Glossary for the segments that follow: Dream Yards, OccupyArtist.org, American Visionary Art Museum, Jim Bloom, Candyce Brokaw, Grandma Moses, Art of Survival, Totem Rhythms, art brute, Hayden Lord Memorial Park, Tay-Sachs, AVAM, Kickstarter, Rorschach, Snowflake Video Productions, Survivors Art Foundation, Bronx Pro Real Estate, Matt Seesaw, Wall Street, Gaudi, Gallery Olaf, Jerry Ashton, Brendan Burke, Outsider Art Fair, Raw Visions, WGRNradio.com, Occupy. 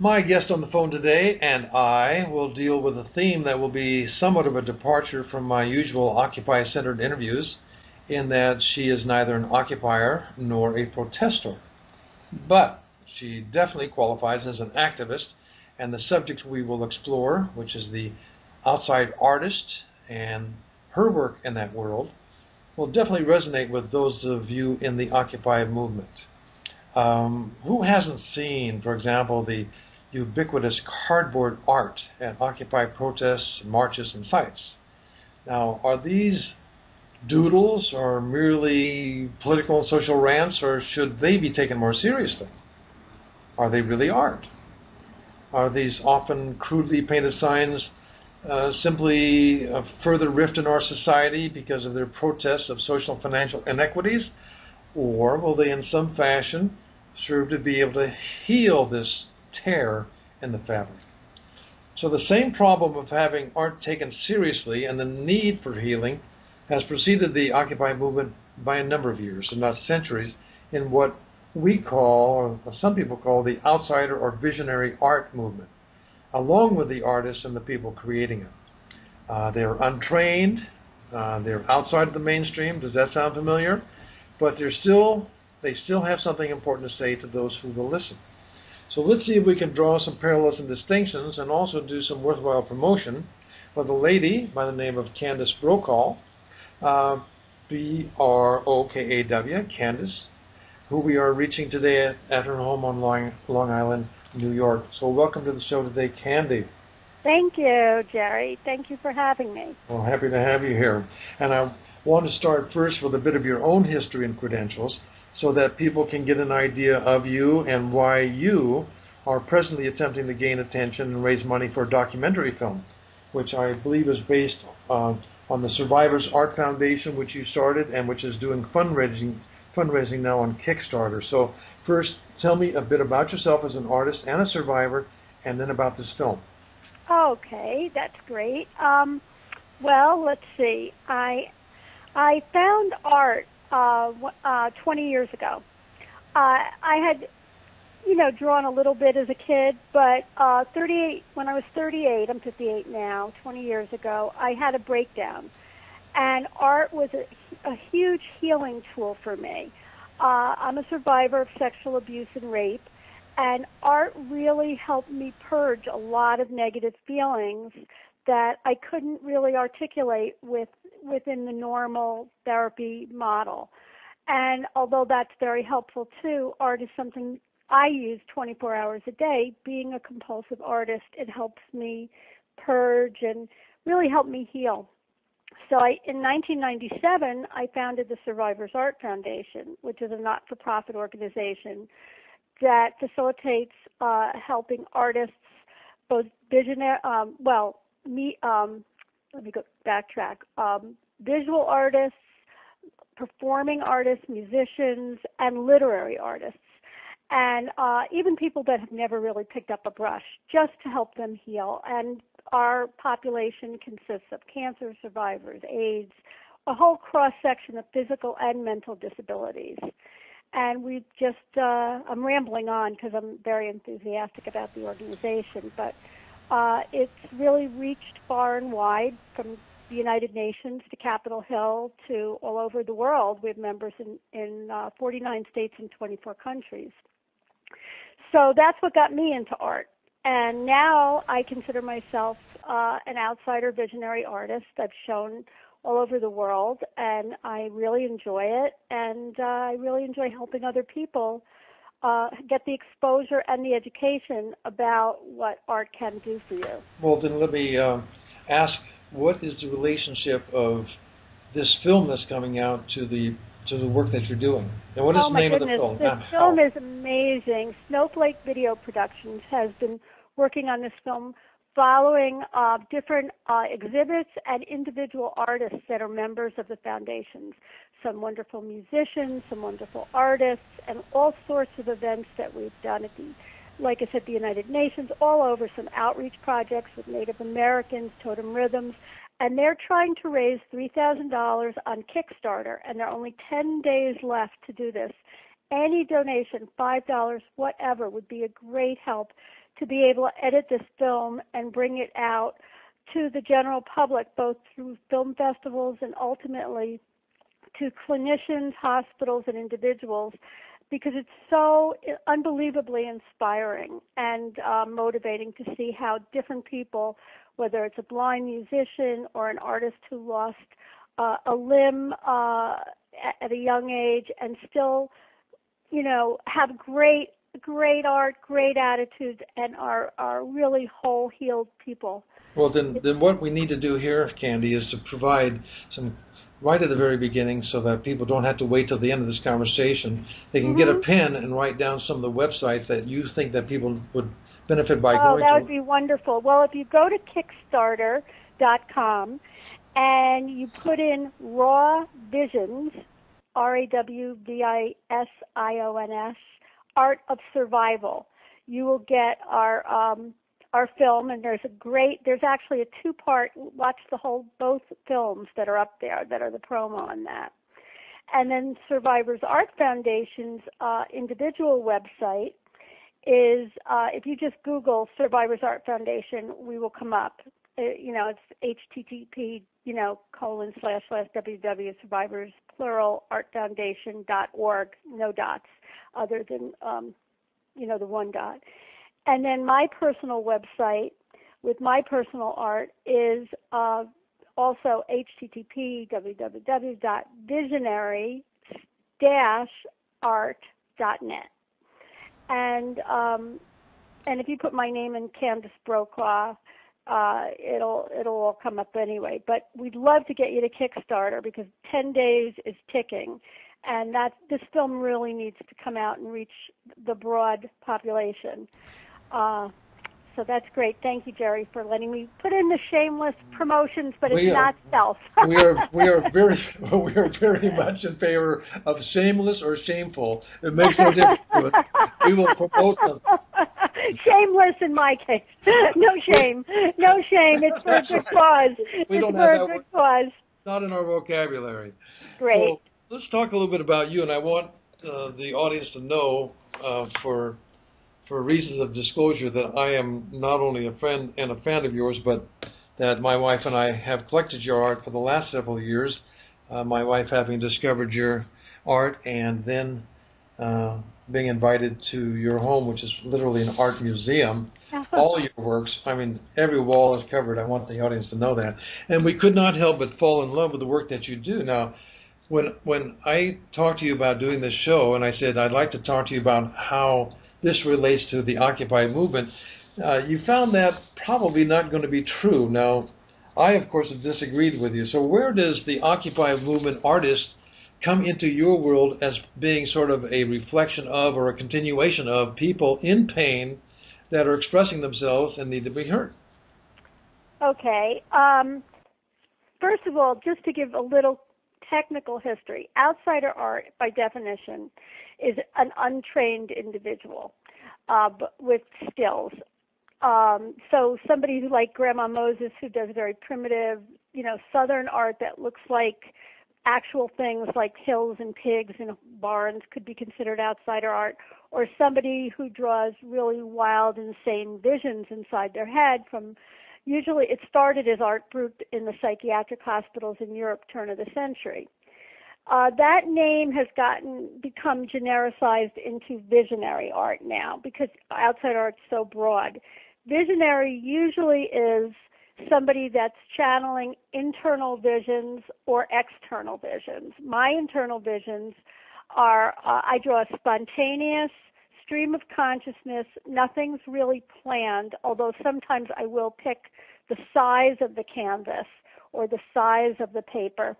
My guest on the phone today and I will deal with a theme that will be somewhat of a departure from my usual Occupy-centered interviews, in that she is neither an occupier nor a protester. But she definitely qualifies as an activist, and the subject we will explore, which is the outside artist and her work in that world, will definitely resonate with those of you in the Occupy movement. Who hasn't seen, for example, the ubiquitous cardboard art at Occupy protests, marches, and fights? Now, are these doodles or merely political and social rants, or should they be taken more seriously? Are they really art? Are these often crudely painted signs simply a further rift in our society because of their protests of social and financial inequities? Or will they in some fashion serve to be able to heal this tear in the fabric? So the same problem of having art taken seriously and the need for healing has preceded the Occupy movement by a number of years, if not centuries, in what we call, or some people call, the outsider or visionary art movement, along with the artists and the people creating it. They're untrained, they're outside of the mainstream. Does that sound familiar? But they still have something important to say to those who will listen. So let's see if we can draw some parallels and distinctions, and also do some worthwhile promotion for the lady by the name of Candyce Brokaw, B-R-O-K-A-W, Candyce, who we are reaching today at her home on Long Island, New York. So welcome to the show today, Candy. Thank you, Jerry. Thank you for having me. Well, happy to have you here. And I want to start first with a bit of your own history and credentials, so that people can get an idea of you and why you are presently attempting to gain attention and raise money for a documentary film, which I believe is based on the Survivors Art Foundation, which you started and which is doing fundraising now on Kickstarter. So first, tell me a bit about yourself as an artist and a survivor, and then about this film. Okay, that's great. Well, let's see. I found art 20 years ago. I had, drawn a little bit as a kid, but when I was 38, I'm 58 now, 20 years ago, I had a breakdown. And art was a huge healing tool for me. I'm a survivor of sexual abuse and rape, and art really helped me purge a lot of negative feelings that I couldn't really articulate within the normal therapy model. And although that's very helpful too, art is something I use 24 hours a day. Being a compulsive artist, it helps me purge and really help me heal. So in 1997, I founded the Survivors Art Foundation, which is a not-for-profit organization that facilitates helping artists, both visionary, visual artists, performing artists, musicians, and literary artists, and even people that have never really picked up a brush, just to help them heal. And our population consists of cancer survivors, AIDS, a whole cross-section of physical and mental disabilities. And we just, I'm rambling on because I'm very enthusiastic about the organization, but it's really reached far and wide, from the United Nations to Capitol Hill to all over the world. We have members in 49 states and 24 countries. So that's what got me into art. And now I consider myself an outsider visionary artist. I've shown all over the world, and I really enjoy it. And I really enjoy helping other people get the exposure and the education about what art can do for you. Well, then let me ask, what is the relationship of this film that's coming out to the work that you're doing? And what is the name of the film? The film is amazing. Snowflake Video Productions has been working on this film, following different exhibits and individual artists that are members of the foundations. Some wonderful musicians, some wonderful artists, and all sorts of events that we've done at the United Nations, all over, some outreach projects with Native Americans, Totem Rhythms, and they're trying to raise $3,000 on Kickstarter, and there are only 10 days left to do this. Any donation, $5, whatever, would be a great help to be able to edit this film and bring it out to the general public, both through film festivals and ultimately to clinicians, hospitals, and individuals, because it's so unbelievably inspiring and motivating to see how different people, whether it's a blind musician or an artist who lost a limb at a young age and still, you know, have great art, great attitudes, and are really whole, healed people. Well, then what we need to do here, Candy, is to provide some right at the very beginning so that people don't have to wait till the end of this conversation. They can get a pen and write down some of the websites that you think that people would benefit by going to. Oh, that would be wonderful. Well, if you go to Kickstarter.com and you put in Raw Visions, R-A-W-V-I-S-I-O-N-S, Art of Survival, you will get our film, and there's actually a two-part, watch both films that are up there that are the promo on that. And then Survivors Art Foundation's individual website is, if you just Google Survivors Art Foundation, we will come up. You know, it's HTTP, / www.survivors, plural, artfoundation.org, no dots other than, the one dot. And then my personal website with my personal art is also http www.visionary-art.net. And if you put my name in, Candyce Brokaw, it'll all come up anyway. But we'd love to get you to Kickstarter because 10 days is ticking. And this film really needs to come out and reach the broad population. So that's great. Thank you, Jerry, for letting me put in the shameless promotions, but it's not self. we are very much in favor of shameless or shameful. It makes no difference to us. We will promote them. Shameless in my case. No shame. No shame. It's for a good cause. It's for a good cause. Not in our vocabulary. Great. Well, let's talk a little bit about you, and I want the audience to know, for reasons of disclosure, that I am not only a fan of yours, but that my wife and I have collected your art for the last several years, my wife having discovered your art and then being invited to your home, which is literally an art museum. All your works, I mean, every wall is covered. I want the audience to know that. And we could not help but fall in love with the work that you do. Now, when I talked to you about doing this show and I said I'd like to talk to you about how this relates to the Occupy movement, you found that probably not going to be true. Now, I, of course, have disagreed with you. So where does the Occupy movement artist come into your world as being sort of a reflection of or a continuation of people in pain that are expressing themselves and need to be heard? Okay. First of all, just to give a little technical history. Outsider art, by definition, is an untrained individual with skills. So somebody who, like Grandma Moses, who does very primitive, Southern art that looks like actual things like hills and pigs and barns could be considered outsider art, or somebody who draws really wild, insane visions inside their head from usually it started as art brute in the psychiatric hospitals in Europe, turn of the century. That name has become genericized into visionary art now because outside art's so broad. Visionary usually is somebody that's channeling internal visions or external visions. My internal visions are I draw a spontaneous stream of consciousness. Nothing's really planned, although sometimes I will pick the size of the canvas or the size of the paper.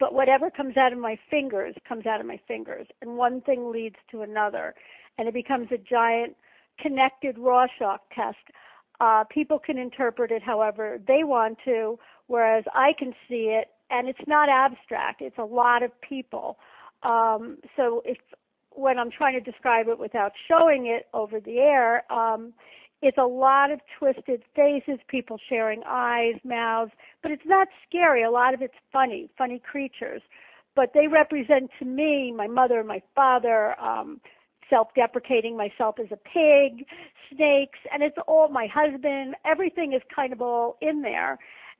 But whatever comes out of my fingers comes out of my fingers, and one thing leads to another, and it becomes a giant connected Rorschach test. People can interpret it however they want to, whereas I can see it, and it's not abstract. It's a lot of people. When I'm trying to describe it without showing it over the air, it's a lot of twisted faces, people sharing eyes, mouths, but it's not scary. A lot of it's funny creatures, but they represent to me my mother, my father, self-deprecating myself as a pig, snakes, and it's all my husband. Everything is kind of all in there,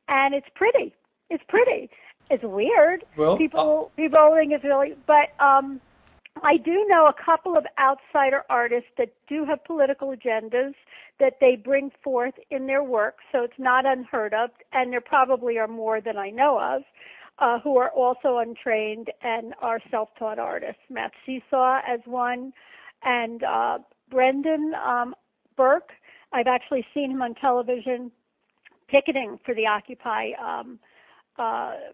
and it's pretty. It's pretty. It's weird. Well, people think it's really, but I do know a couple of outsider artists that do have political agendas that they bring forth in their work, so it's not unheard of, and there probably are more than I know of who are also untrained and are self-taught artists. Matt Seesaw as one, and Brendan Burke. I've actually seen him on television picketing for the Occupy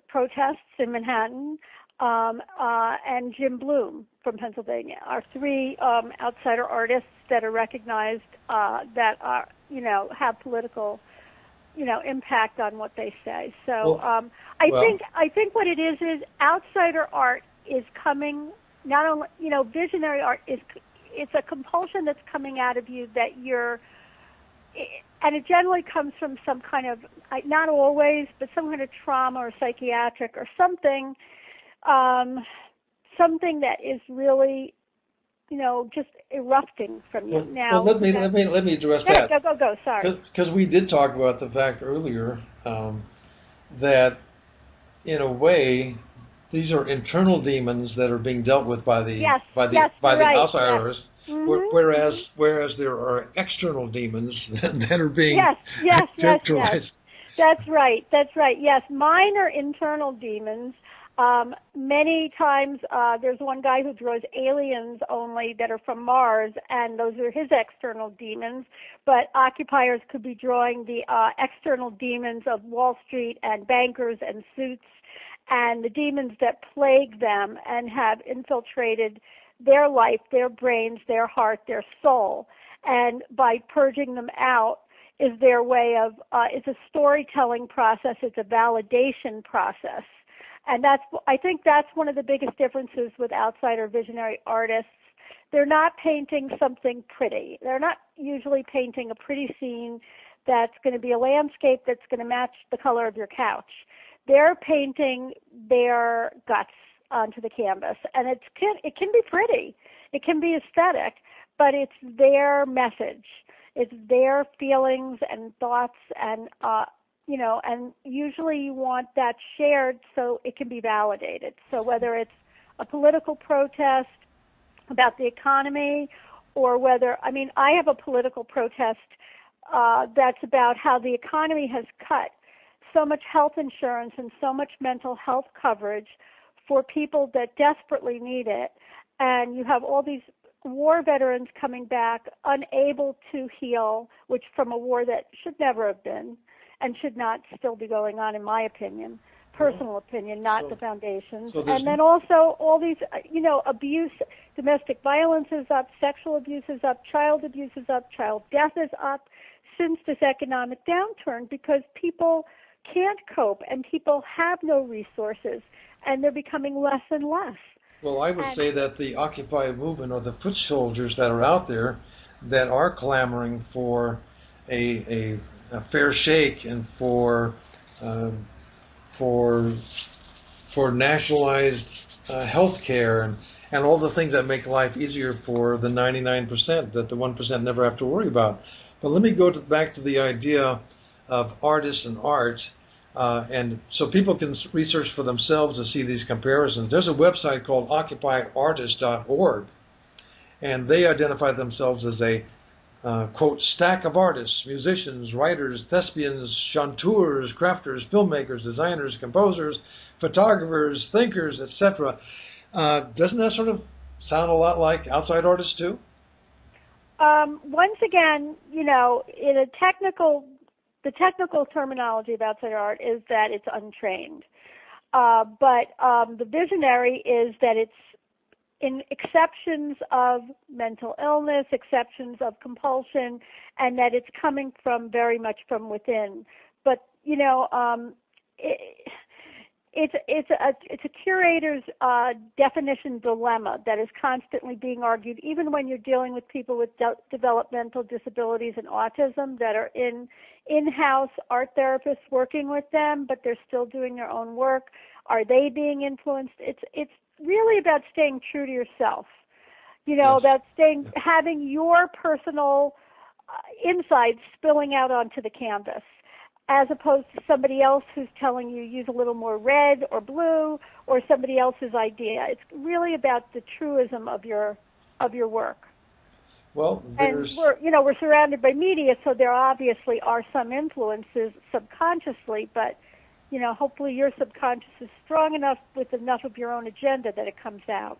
protests in Manhattan. And Jim Bloom from Pennsylvania are three outsider artists that are recognized that are, you know, have political, you know, impact on what they say. So I think what it is outsider art is coming not only, you know, visionary art is, it's a compulsion that's coming out of you that you're, and it generally comes from some kind of, not always, but some kind of trauma or psychiatric or something. Something that is really, you know, just erupting from you. Well, now, well, let me address that. Go. Sorry. Because we did talk about the fact earlier that, in a way, these are internal demons that are being dealt with by the outsiders. Yes. Mm-hmm. Whereas there are external demons that are being characterized. Yes. That's right. Yes, mine are internal demons. Many times, there's one guy who draws aliens only that are from Mars, and those are his external demons, but occupiers could be drawing the external demons of Wall Street and bankers and suits and the demons that plague them and have infiltrated their life, their brains, their heart, their soul, and by purging them out, is their way of, it's a storytelling process, it's a validation process. And that's, I think that's one of the biggest differences with outsider visionary artists. They're not painting something pretty. They're not usually painting a pretty scene that's going to be a landscape that's going to match the color of your couch. They're painting their guts onto the canvas. And it can be pretty. It can be aesthetic, but it's their message. It's their feelings and thoughts and, you know, and usually you want that shared so it can be validated. So whether it's a political protest about the economy or whether, I mean, I have a political protest that's about how the economy has cut so much health insurance and so much mental health coverage for people that desperately need it. And you have all these war veterans coming back unable to heal, which from a war that should never have been. And should not still be going on, in my opinion, personal opinion, not the foundation's. So and then also all these, you know, abuse, domestic violence is up, sexual abuse is up, child death is up since this economic downturn because people can't cope and people have no resources and they're becoming less and less. Well, I would say that the Occupy movement or the foot soldiers that are out there that are clamoring for a fair shake and for nationalized health care and all the things that make life easier for the 99% that the 1% never have to worry about. But let me go back to the idea of artists and art, and so people can research for themselves to see these comparisons. There's a website called OccupyArtist.org, and they identify themselves as a quote, stack of artists, musicians, writers, thespians, chanteurs, crafters, filmmakers, designers, composers, photographers, thinkers, etc. Doesn't that sort of sound a lot like outside artists too? Once again, you know, in a technical, the technical terminology of outside art is that it's untrained. But the visionary is that it's in exceptions of mental illness, exceptions of compulsion, and that it's coming from very much from within. But you know, it's a curator's definition dilemma that is constantly being argued, even when you're dealing with people with developmental disabilities and autism that are in-house art therapists working with them, but they're still doing their own work. Are they being influenced? It's really about staying true to yourself. You know, yes. That staying, having your personal insights spilling out onto the canvas, as opposed to somebody else who's telling you use a little more red or blue or somebody else's idea. It's really about the truism of your work. Well, and we're surrounded by media, so there obviously are some influences subconsciously, but hopefully your subconscious is strong enough with enough of your own agenda that it comes out.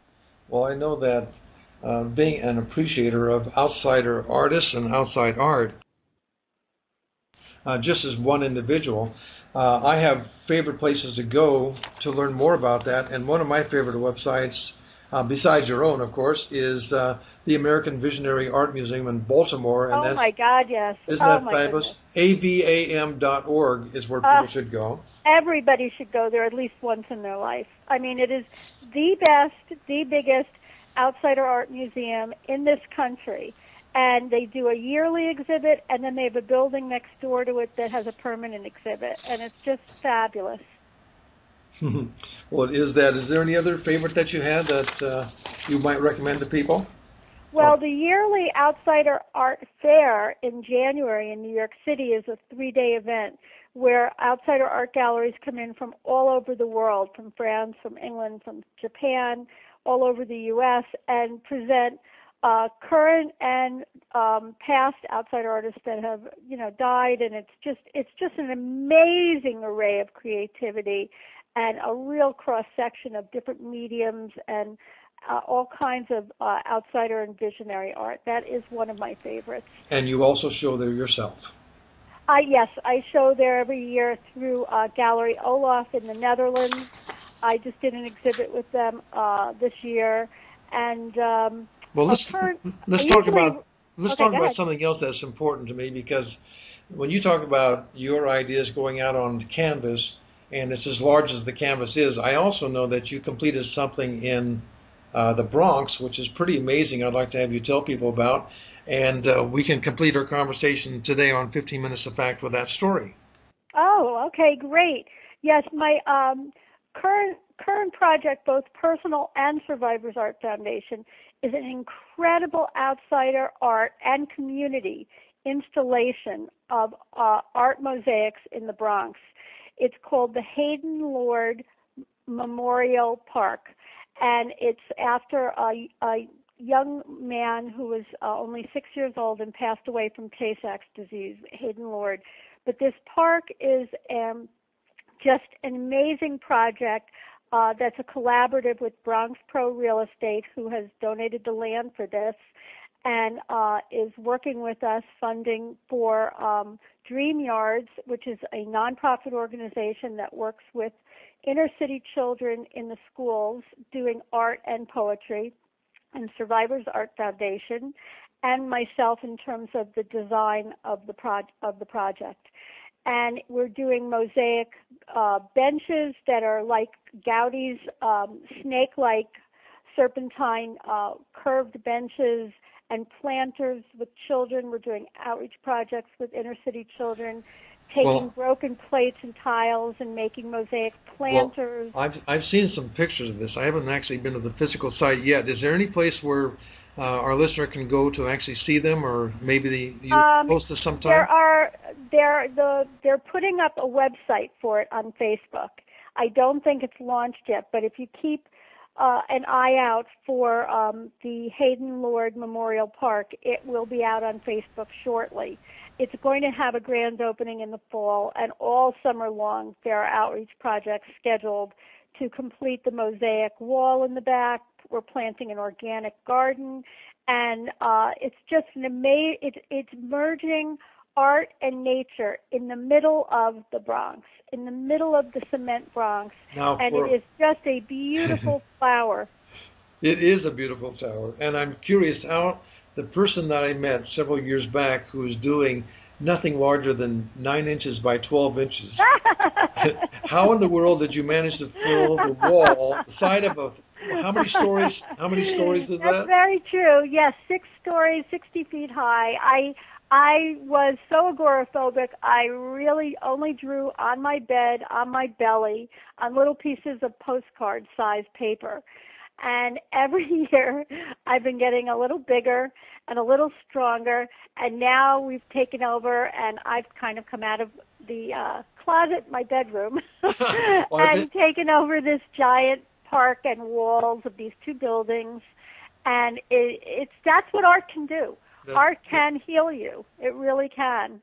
Well, I know that being an appreciator of outsider artists and outside art, just as one individual, I have favorite places to go to learn more about that, and one of my favorite websites, besides your own, of course, is the American Visionary Art Museum in Baltimore. And my God, yes. Isn't that fabulous? AVAM.org is where people should go. Everybody should go there at least once in their life. I mean, it is the best, the biggest outsider art museum in this country. And they do a yearly exhibit, and then they have a building next door to it that has a permanent exhibit. And it's just fabulous. Well, it is that. Is there any other favorite that you had that you might recommend to people? Well, the yearly Outsider Art Fair in January in New York City is a 3-day event where outsider art galleries come in from all over the world, from France, from England, from Japan, all over the U.S., and present current and past outsider artists that have, died, and it's just an amazing array of creativity and a real cross-section of different mediums and all kinds of outsider and visionary art. That is one of my favorites. And you also show there yourself. Yes, I show there every year through Gallery Olaf in the Netherlands. I just did an exhibit with them this year, and well, let's talk about something else that's important to me, because when you talk about your ideas going out on canvas, and it's as large as the canvas is, I also know that you completed something in the Bronx, which is pretty amazing. I'd like to have you tell people about, and we can complete our conversation today on 15 Minutes of Fact with that story. Oh, okay, great. Yes, my current project, both personal and Survivors Art Foundation, is an incredible outsider art and community installation of art mosaics in the Bronx. It's called the Hayden Lord Memorial Park, and it's after a young man who was only 6 years old and passed away from Tay-Sachs disease, Hayden Lord. But this park is just an amazing project that's a collaborative with Bronx Pro Real Estate, who has donated the land for this and is working with us funding for Dream Yards, which is a nonprofit organization that works with inner city children in the schools doing art and poetry, and Survivors Art Foundation, and myself in terms of the design of the project. And we're doing mosaic benches that are like Gaudi's snake-like serpentine curved benches, and planters with children. We're doing outreach projects with inner-city children, taking broken plates and tiles and making mosaic planters. Well, I've seen some pictures of this. I haven't actually been to the physical site yet. Is there any place where our listener can go to actually see them, or maybe you post this sometime? They're putting up a website for it on Facebook. I don't think it's launched yet, but if you keep an eye out for the Hayden Lord Memorial Park, it will be out on Facebook shortly. It's going to have a grand opening in the fall, and all summer long there are outreach projects scheduled to complete the mosaic wall in the back. We're planting an organic garden, and it's just an amazing, it's merging art and nature in the middle of the Bronx, in the middle of the cement Bronx, and it is just a beautiful flower. It is a beautiful flower, and I'm curious how the person that I met several years back who is doing nothing larger than 9 inches by 12 inches, how in the world did you manage to fill the wall, the side of a, how many stories is that? That's very true, yes, 6 stories, 60 feet high. I was so agoraphobic, I really only drew on my bed, on my belly, on little pieces of postcard-sized paper. And every year I've been getting a little bigger and a little stronger, and now we've taken over, and I've kind of come out of the closet, my bedroom, and taken over this giant park and walls of these two buildings, and that's what art can do. Art can heal you. It really can.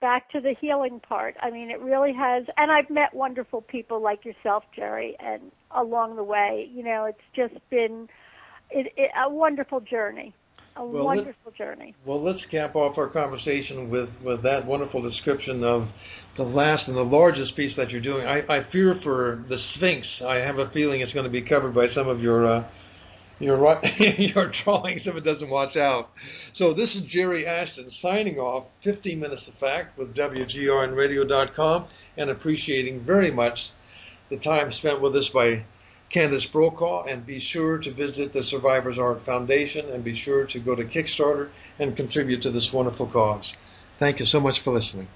Back to the healing part. I mean, it really has, and I've met wonderful people like yourself, Jerry, and along the way, you know, it's just been a wonderful journey, a wonderful journey. Well, let's cap off our conversation with that wonderful description of the last and the largest piece that you're doing. I fear for the Sphinx. I have a feeling it's going to be covered by some of your drawings if it doesn't watch out. So this is Jerry Ashton signing off 15 Minutes of Fact with WGRNradio.com, and appreciating very much the time spent with us by Candyce Brokaw. And be sure to visit the Survivors Art Foundation, and be sure to go to Kickstarter and contribute to this wonderful cause. Thank you so much for listening.